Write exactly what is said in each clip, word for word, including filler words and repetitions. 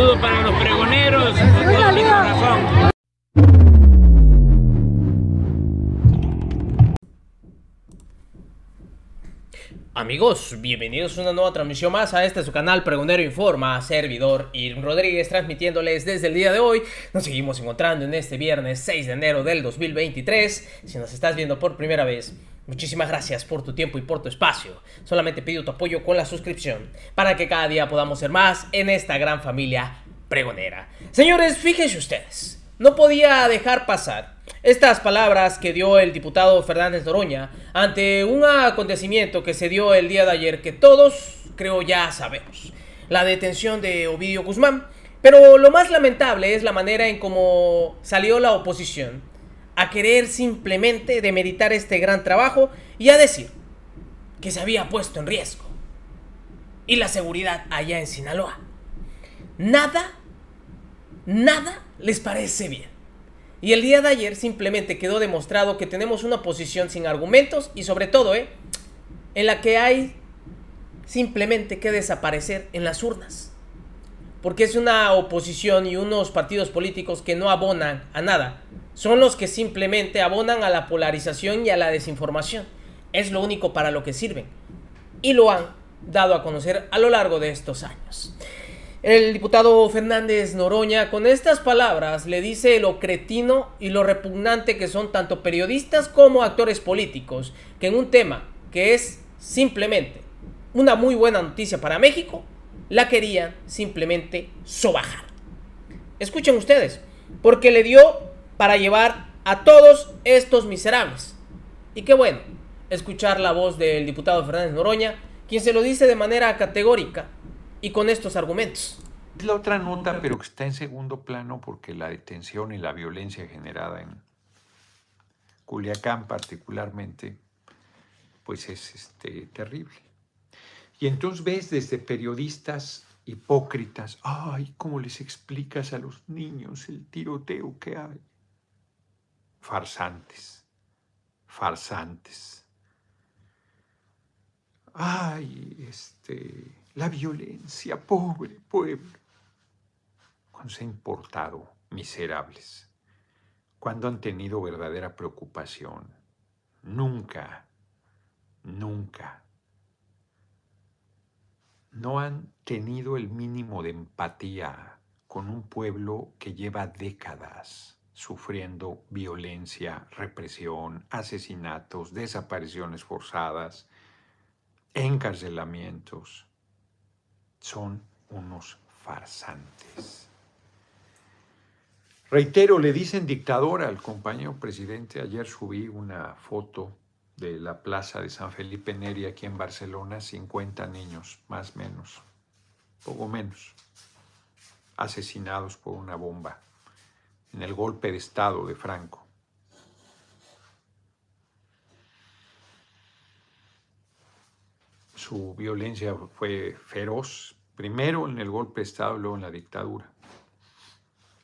saludo para los pregoneros con todo mi corazón. Amigos, bienvenidos a una nueva transmisión más a este su canal Pregonero Informa, servidor Irwin Rodríguez, transmitiéndoles desde el día de hoy. Nos seguimos encontrando en este viernes seis de enero del dos mil veintitrés. Si nos estás viendo por primera vez, muchísimas gracias por tu tiempo y por tu espacio. Solamente pido tu apoyo con la suscripción para que cada día podamos ser más en esta gran familia pregonera. Señores, fíjense ustedes, no podía dejar pasar estas palabras que dio el diputado Fernández Noroña ante un acontecimiento que se dio el día de ayer que todos, creo, ya sabemos. La detención de Ovidio Guzmán. Pero lo más lamentable es la manera en cómo salió la oposición a querer simplemente demeritar este gran trabajo y a decir que se había puesto en riesgo y la seguridad allá en Sinaloa. Nada, nada les parece bien. Y el día de ayer simplemente quedó demostrado que tenemos una posición sin argumentos y sobre todo ¿eh? en la que hay simplemente que desaparecer en las urnas. Porque es una oposición y unos partidos políticos que no abonan a nada. Son los que simplemente abonan a la polarización y a la desinformación. Es lo único para lo que sirven. Y lo han dado a conocer a lo largo de estos años. El diputado Fernández Noroña con estas palabras le dice lo cretino y lo repugnante que son tanto periodistas como actores políticos, que en un tema que es simplemente una muy buena noticia para México, la querían simplemente sobajar. Escuchen ustedes, porque le dio para llevar a todos estos miserables. Y qué bueno escuchar la voz del diputado Fernández Noroña, quien se lo dice de manera categórica y con estos argumentos. Es la otra nota, pero que está en segundo plano porque la detención y la violencia generada en Culiacán particularmente, pues es este, terrible. Y entonces ves desde periodistas hipócritas, ay, ¿cómo les explicas a los niños el tiroteo que hay? Farsantes, farsantes. Ay, este... la violencia, pobre pueblo. Cuando se han importado, miserables. Cuando han tenido verdadera preocupación. Nunca, nunca. No han tenido el mínimo de empatía con un pueblo que lleva décadas sufriendo violencia, represión, asesinatos, desapariciones forzadas, encarcelamientos. Son unos farsantes. Reitero, le dicen dictador al compañero presidente. Ayer subí una foto de la plaza de San Felipe Neri aquí en Barcelona, cincuenta niños, más o menos, poco menos, asesinados por una bomba en el golpe de Estado de Franco. Su violencia fue feroz, primero en el golpe de Estado, luego en la dictadura.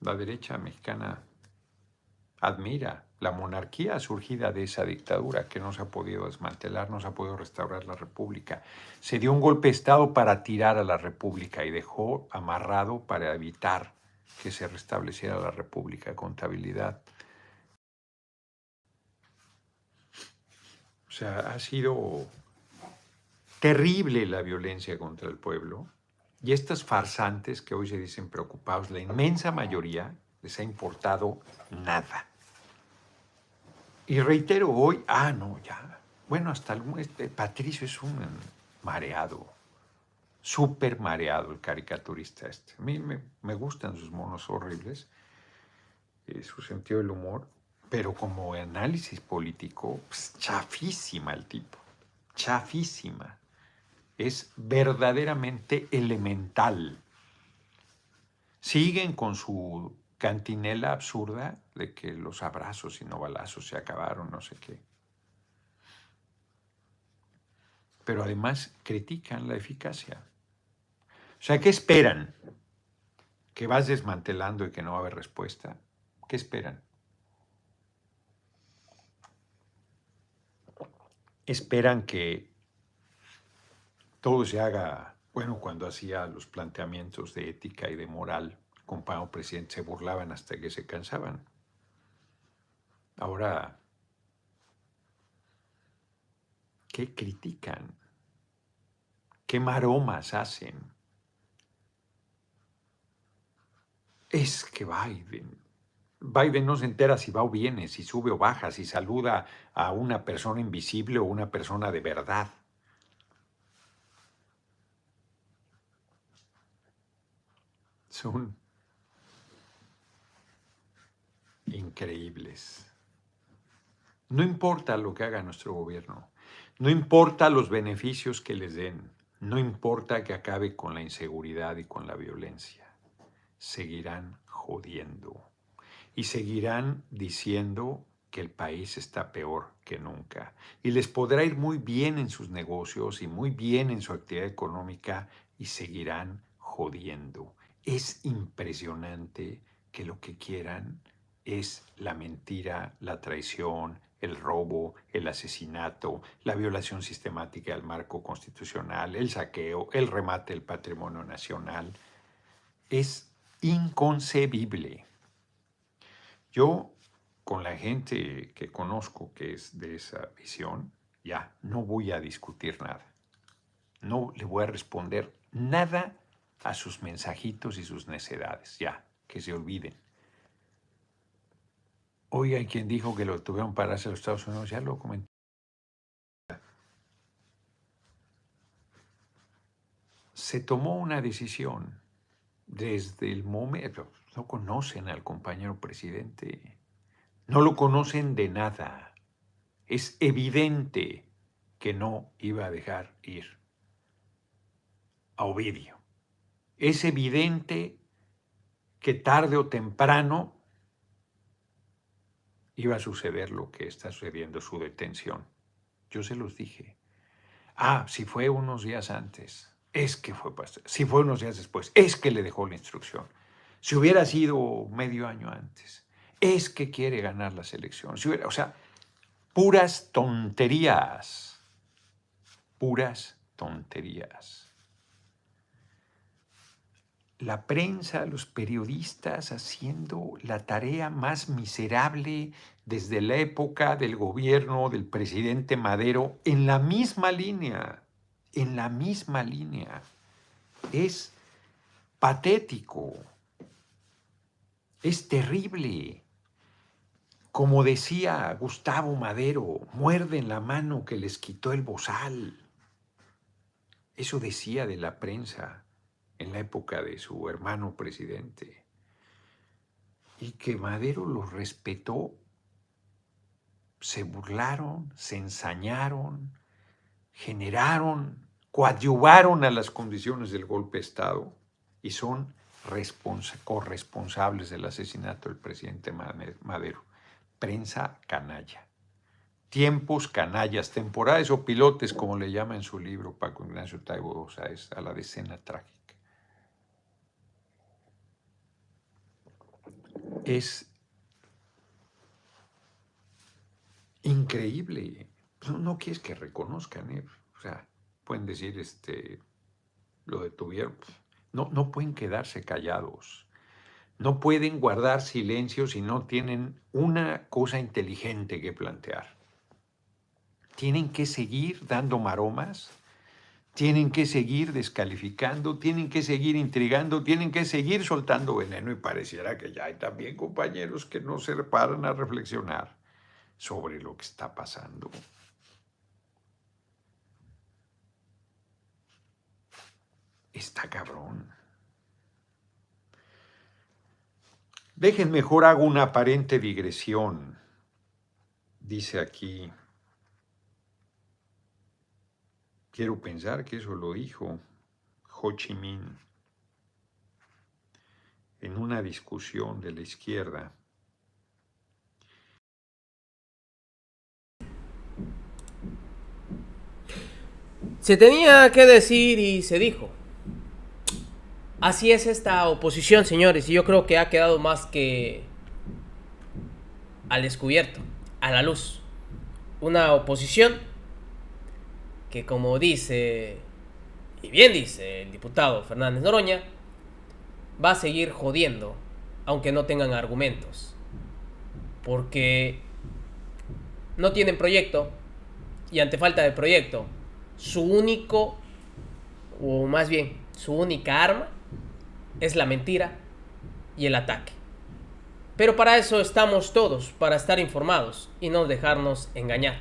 La derecha mexicana admira la monarquía surgida de esa dictadura que no se ha podido desmantelar, no se ha podido restaurar la república. Se dio un golpe de Estado para tirar a la república y dejó amarrado para evitar que se restableciera la república con estabilidad. O sea, ha sido terrible la violencia contra el pueblo y estos farsantes que hoy se dicen preocupados, la inmensa mayoría les ha importado nada. Y reitero hoy, ah, no, ya, bueno, hasta algún, este, Patricio es un mareado, súper mareado el caricaturista este. A mí me, me gustan sus monos horribles, eh, su sentido del humor, pero como análisis político, pues, chafísima el tipo, chafísima. Es verdaderamente elemental. Siguen con su cantinela absurda de que los abrazos y no balazos se acabaron, no sé qué. Pero además critican la eficacia. O sea, ¿qué esperan? ¿Que vas desmantelando y que no va a haber respuesta? ¿Qué esperan? Esperan que todo se haga Bueno, cuando hacía los planteamientos de ética y de moral, el compañero presidente se burlaban hasta que se cansaban. Ahora, ¿qué critican? ¿Qué maromas hacen? Es que Biden, Biden no se entera si va o viene, si sube o baja, si saluda a una persona invisible o una persona de verdad. Son increíbles. No importa lo que haga nuestro gobierno, no importa los beneficios que les den, no importa que acabe con la inseguridad y con la violencia, seguirán jodiendo y seguirán diciendo que el país está peor que nunca y les podrá ir muy bien en sus negocios y muy bien en su actividad económica y seguirán jodiendo. Es impresionante que lo que quieran es la mentira, la traición, el robo, el asesinato, la violación sistemática del marco constitucional, el saqueo, el remate del patrimonio nacional. Es inconcebible. Yo, con la gente que conozco que es de esa visión, ya no voy a discutir nada. No le voy a responder nada a sus mensajitos y sus necedades, ya, que se olviden. Oiga, ¿y quien dijo que lo tuvieron para hacer los Estados Unidos? Ya lo comenté. Se tomó una decisión desde el momento. No conocen al compañero presidente. No lo conocen de nada. Es evidente que no iba a dejar ir a Ovidio. Es evidente que tarde o temprano iba a suceder lo que está sucediendo, su detención. Yo se los dije. Ah, si fue unos días antes, es que fue pastor. Si fue unos días después, es que le dejó la instrucción. Si hubiera sido medio año antes, es que quiere ganar las elecciones. Si hubiera, o sea, puras tonterías. Puras tonterías. La prensa, los periodistas haciendo la tarea más miserable desde la época del gobierno del presidente Madero, en la misma línea, en la misma línea. Es patético, es terrible. Como decía Gustavo Madero, muerden la mano que les quitó el bozal. Eso decía de la prensa en la época de su hermano presidente, y que Madero los respetó. Se burlaron, se ensañaron, generaron, coadyuvaron a las condiciones del golpe de Estado y son corresponsables del asesinato del presidente Madero. Prensa canalla. Tiempos canallas, temporales o pilotes, como le llama en su libro Paco Ignacio Taibo, o sea, es a la decena trágica. Es increíble. No, no quieres que reconozcan, ¿eh? O sea, pueden decir, este, lo detuvieron. No, no pueden quedarse callados. No pueden guardar silencio si no tienen una cosa inteligente que plantear. Tienen que seguir dando maromas. Tienen que seguir descalificando, tienen que seguir intrigando, tienen que seguir soltando veneno y pareciera que ya hay también compañeros que no se paran a reflexionar sobre lo que está pasando. Está cabrón. Dejen, mejor hago una aparente digresión. Dice aquí... Quiero pensar que eso lo dijo Ho Chi Minh en una discusión de la izquierda. Se tenía que decir y se dijo. Así es esta oposición, señores, y yo creo que ha quedado más que al descubierto, a la luz. Una oposición que, como dice y bien dice el diputado Fernández Noroña, va a seguir jodiendo aunque no tengan argumentos, porque no tienen proyecto y ante falta de proyecto su único, o más bien su única arma es la mentira y el ataque. Pero para eso estamos todos, para estar informados y no dejarnos engañar.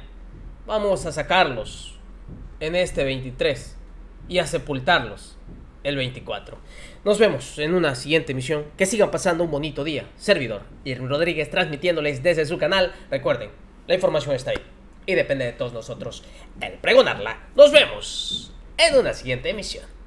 Vamos a sacarlos en este veintitrés y a sepultarlos el veinticuatro. Nos vemos en una siguiente emisión. Que sigan pasando un bonito día. Servidor Irwin Rodríguez transmitiéndoles desde su canal. Recuerden, la información está ahí y depende de todos nosotros el pregonarla. Nos vemos en una siguiente emisión.